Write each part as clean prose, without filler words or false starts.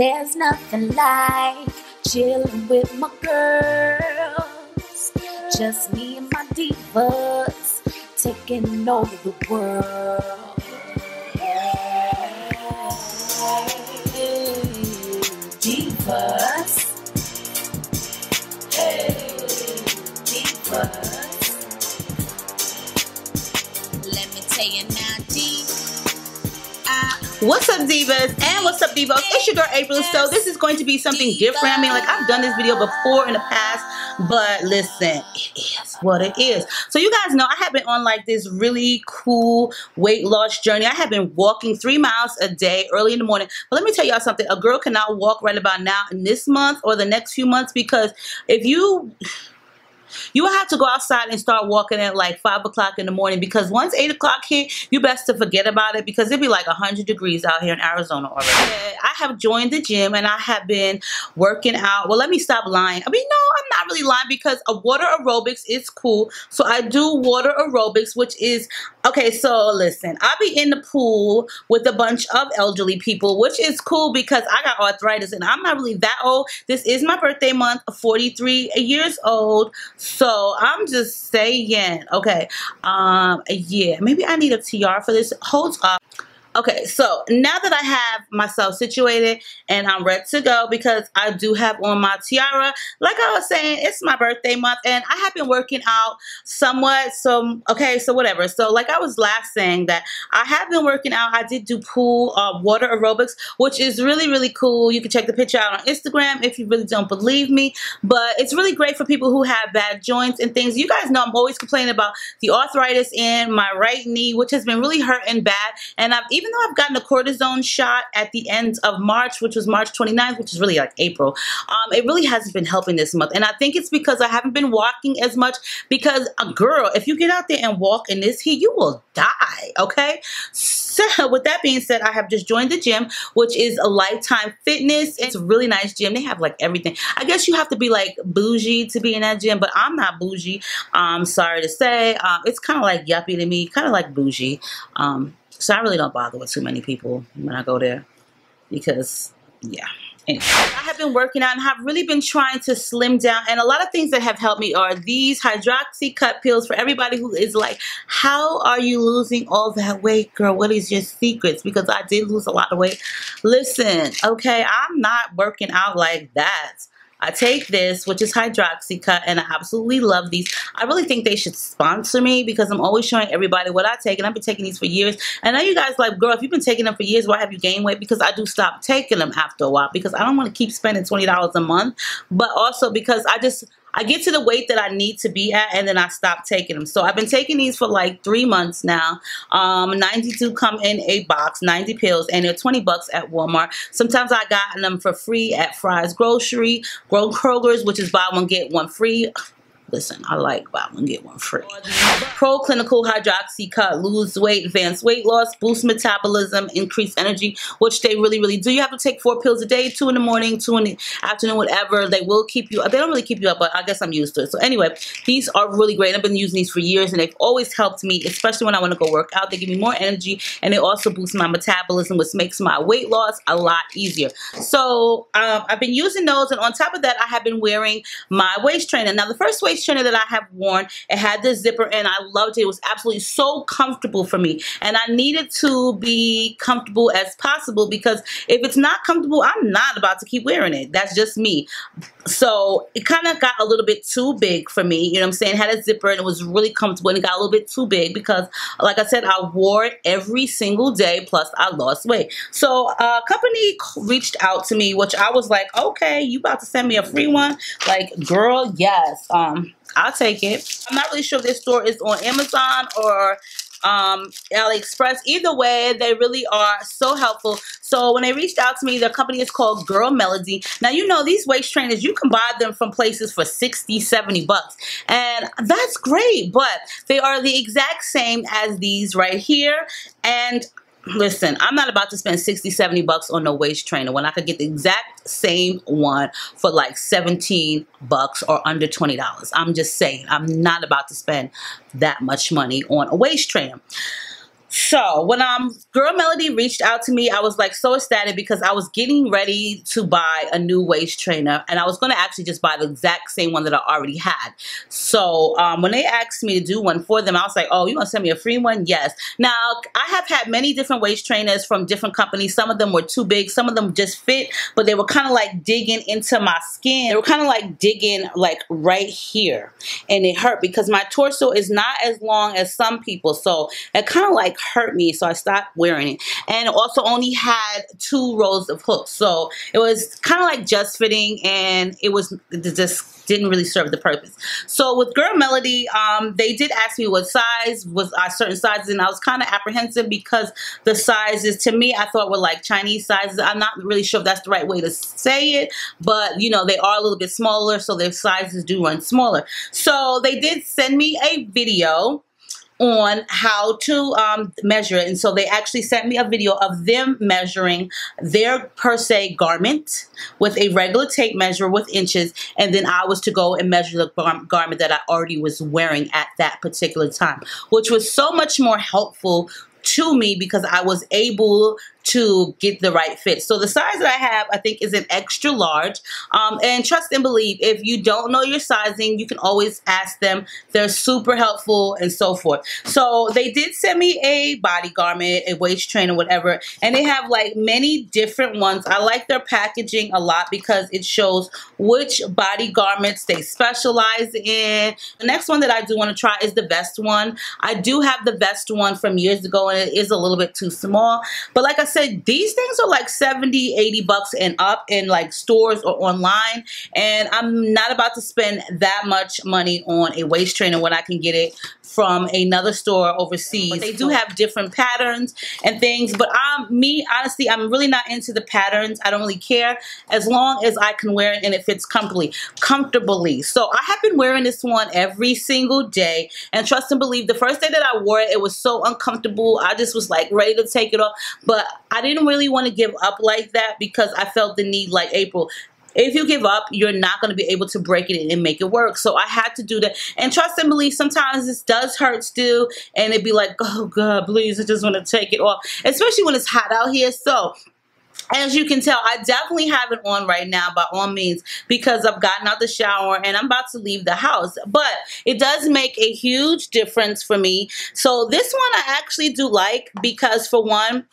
There's nothing like chilling with my girls. Just me and my divas taking over the world. Divas. Hey, divas. Let me tell you now, what's up, divas? And what's up, divas? It's your girl April. So this is going to be something different. I mean, like, I've done this video before in the past, but listen, it is what it is. So you guys know I have been on like this really cool weight loss journey. I have been walking 3 miles a day early in the morning. But let me tell y'all something. A girl cannot walk right about now in this month or the next few months, because if you have to go outside and start walking at like 5 o'clock in the morning, because once 8 o'clock hit, you best to forget about it, because it'd be like 100 degrees out here in Arizona already. I have joined the gym and I have been working out. Well, let me stop lying. I mean, no, I'm not really lying, because a water aerobics is cool. So I do water aerobics, which is, okay, so listen, I'll be in the pool with a bunch of elderly people, which is cool because I got arthritis and I'm not really that old. This is my birthday month, 43 years old. So I'm just saying, okay, yeah, maybe I need a tiara for this. Hold up. Okay, so now that I have myself situated and I'm ready to go, because I do have on my tiara, like I was saying, it's my birthday month and I have been working out somewhat. So, okay, so whatever. So like I was last saying that I have been working out. I did do pool water aerobics, which is really, really cool. You can check the picture out on Instagram if you really don't believe me. But it's really great for people who have bad joints and things. You guys know I'm always complaining about the arthritis in my right knee, which has been really hurting bad. And I've even though I've gotten a cortisone shot at the end of March, which was March 29th, which is really like April, it really hasn't been helping this month. And I think it's because I haven't been walking as much, because a girl, if you get out there and walk in this heat, you will die, okay? So with that being said, I have just joined the gym, which is a Lifetime Fitness. It's a really nice gym. They have like everything. I guess you have to be like bougie to be in that gym, but I'm not bougie. I'm sorry to say. It's kind of like yuppie to me, kind of like bougie. So I really don't bother with too many people when I go there, because, yeah. Anyway, I have been working out and have really been trying to slim down, and a lot of things that have helped me are these HydroxyCut pills. For everybody who is like, how are you losing all that weight, girl? What is your secrets? Because I did lose a lot of weight. Listen, okay, I'm not working out like that. I take this, which is HydroxyCut, and I absolutely love these. I really think they should sponsor me, because I'm always showing everybody what I take, and I've been taking these for years. And now you guys like, girl, if you've been taking them for years, why have you gained weight? Because I do stop taking them after a while, because I don't want to keep spending $20 a month, but also because I get to the weight that I need to be at, and then I stop taking them. So I've been taking these for like 3 months now. 92 come in a box, 90 pills, and they're $20 at Walmart. Sometimes I got them for free at Fry's Grocery, Kroger's, which is buy one, get one free. Listen, I like buy one, get one free. Pro Clinical HydroxyCut, lose weight, advance weight loss, boost metabolism, increase energy, which they really, really do. You have to take 4 pills a day, 2 in the morning, 2 in the afternoon, whatever. They will keep you up. They don't really keep you up, but I guess I'm used to it. So anyway, these are really great. I've been using these for years, and they've always helped me, especially when I want to go work out. They give me more energy, and they also boost my metabolism, which makes my weight loss a lot easier. So I've been using those, and on top of that, I have been wearing my waist trainer. Now, the first waist trainer that I have worn, it had the zipper and I loved it. It was absolutely so comfortable for me, and I needed to be comfortable as possible, because if it's not comfortable, I'm not about to keep wearing it. That's just me. So it kind of got a little bit too big for me, you know what I'm saying? It had a zipper and it was really comfortable, and it got a little bit too big because, like I said, I wore it every single day, plus I lost weight. So a company reached out to me, which I was like, okay, you about to send me a free one? Like, girl, yes. I'll take it. I'm not really sure if this store is on Amazon or AliExpress. Either way, they really are so helpful. So when they reached out to me, their company is called Girl Melody. Now, you know, these waist trainers, you can buy them from places for $60, $70, and that's great, but they are the exact same as these right here. And listen, I'm not about to spend $60, $70 on no waist trainer when I could get the exact same one for like $17 or under $20. I'm just saying, I'm not about to spend that much money on a waist trainer. So when Girl Melody reached out to me, I was like so ecstatic because I was getting ready to buy a new waist trainer, and I was going to actually just buy the exact same one that I already had. So when they asked me to do one for them, I was like, oh, you're going to send me a free one? Yes. Now, I have had many different waist trainers from different companies. Some of them were too big. Some of them just fit, but they were kind of like digging into my skin. They were kind of like digging like right here, and it hurt because my torso is not as long as some people. So it kind of like hurt me, so I stopped wearing it, and also only had 2 rows of hooks, so it was kind of like just fitting, and it just didn't really serve the purpose. So with Girl Melody, they did ask me what size was certain sizes, and I was kind of apprehensive because the sizes to me I thought were like Chinese sizes. I'm not really sure if that's the right way to say it, but you know, they are a little bit smaller, so their sizes do run smaller. So they did send me a video on how to measure it, and so they actually sent me a video of them measuring their per se garment with a regular tape measure with inches, and then I was to go and measure the garment that I already was wearing at that particular time, which was so much more helpful to me because I was able to get the right fit. So the size that I have, I think, is an extra large. And trust and believe, if you don't know your sizing, you can always ask them. They're super helpful and so forth. So they did send me a body garment, a waist trainer, whatever, and they have like many different ones. I like their packaging a lot because it shows which body garments they specialize in. The next one that I do want to try is the vest one. I do have the vest one from years ago, and it is a little bit too small, but like I said, these things are like $70, $80 and up in like stores or online, and I'm not about to spend that much money on a waist trainer when I can get it from another store overseas. But they do have different patterns and things, but me, honestly, I'm really not into the patterns. I don't really care as long as I can wear it and it fits comfortably. So I have been wearing this one every single day, and trust and believe, the first day that I wore it, it was so uncomfortable. I just was like ready to take it off, but I didn't really want to give up like that because I felt the need, like April, if you give up, you're not going to be able to break it and make it work. So I had to do that. And trust and believe, sometimes this does hurt still. And it'd be like, oh, God, please, I just want to take it off. Especially when it's hot out here. So as you can tell, I definitely have it on right now by all means because I've gotten out the shower and I'm about to leave the house. But it does make a huge difference for me. So this one I actually do like because, for one,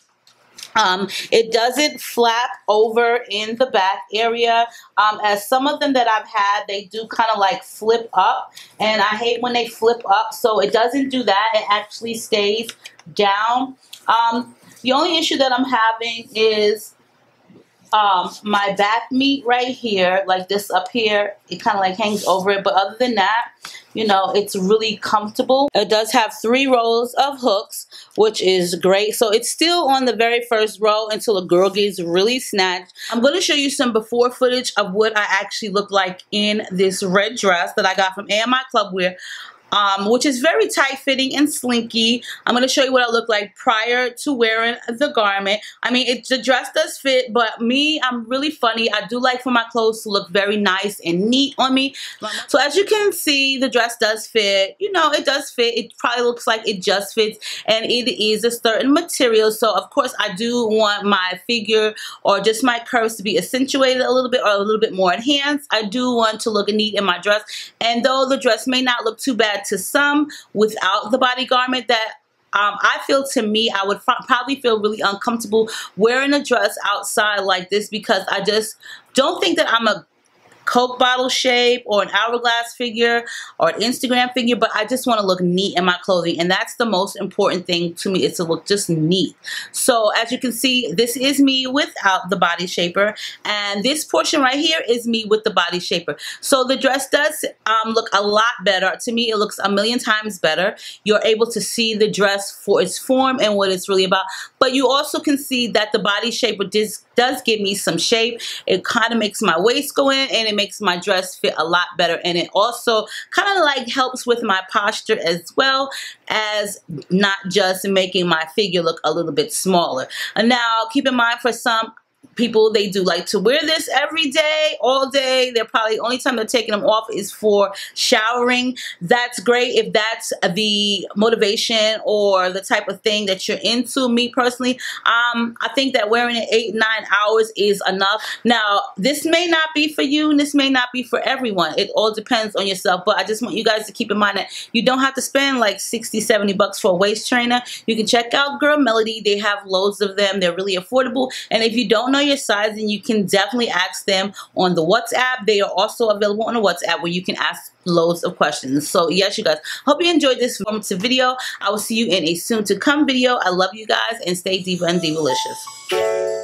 it doesn't flap over in the back area. As some of them that I've had, they do kind of like flip up, and I hate when they flip up, so it doesn't do that. It actually stays down. The only issue that I'm having is my back meat right here, like this up here, it kind of like hangs over it, but other than that, you know, it's really comfortable. It does have 3 rows of hooks, which is great. So it's still on the very first row until the girl gets really snatched. I'm going to show you some before footage of what I actually look like in this red dress that I got from AMI Clubwear, which is very tight fitting and slinky. I'm going to show you what I look like prior to wearing the garment. I mean, the dress does fit, but me, I'm really funny. I do like for my clothes to look very nice and neat on me. So as you can see, the dress does fit. You know, it does fit. It probably looks like it just fits, and it is a certain material. So of course, I do want my figure or just my curves to be accentuated a little bit or a little bit more enhanced. I do want to look neat in my dress, and though the dress may not look too bad to some without the body garment, that I feel, to me, I would probably feel really uncomfortable wearing a dress outside like this because I just don't think that I'm a Coke bottle shape or an hourglass figure or an Instagram figure, but I just want to look neat in my clothing, and that's the most important thing to me, is to look just neat. So as you can see, this is me without the body shaper, and this portion right here is me with the body shaper. So the dress does look a lot better. To me, it looks a million times better. You're able to see the dress for its form and what it's really about, but you also can see that the body shaper does give me some shape. It kind of makes my waist go in, and it makes my dress fit a lot better, and it also kind of like helps with my posture as well as not just making my figure look a little bit smaller. And now keep in mind, for some people, they do like to wear this every day, all day. They're probably, only time they're taking them off is for showering. That's great if that's the motivation or the type of thing that you're into. Me personally, I think that wearing it 8-9 hours is enough. Now, this may not be for you, and this may not be for everyone. It all depends on yourself, but I just want you guys to keep in mind that you don't have to spend like $60-70 for a waist trainer. You can check out Girl Melody. They have loads of them. They're really affordable, and if you don't know your size, and you can definitely ask them on the WhatsApp. They are also available on the WhatsApp where you can ask loads of questions. So yes, you guys, hope you enjoyed this informative video. I will see you in a soon to come video. I love you guys, and stay diva and divalicious.